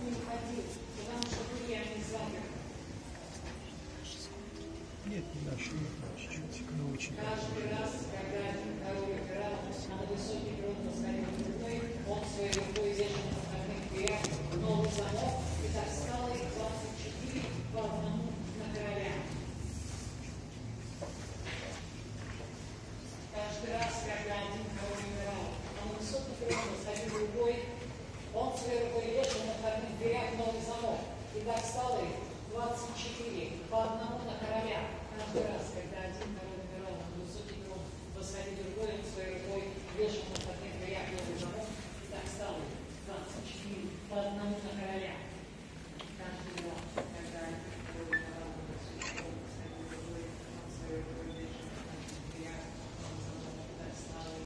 не уходи, потому что тут я не занят. Нет, не нашли, чуть-чуть, но очень. Каждый раз, когда один король играл, на высокий трон поставил рукой, он своей рукой вешал на стальных дверях новый замок и таскал их 24 по одному на короля. Каждый раз, когда один король играл, на высокий трон поставил рукой, он своей рукой вешал на стальных дверях новый замок и таскал их 24 по одному на короля. Каждый раз, когда один король умирал, на высокий трон, восходил другой, он своей рукой вешал на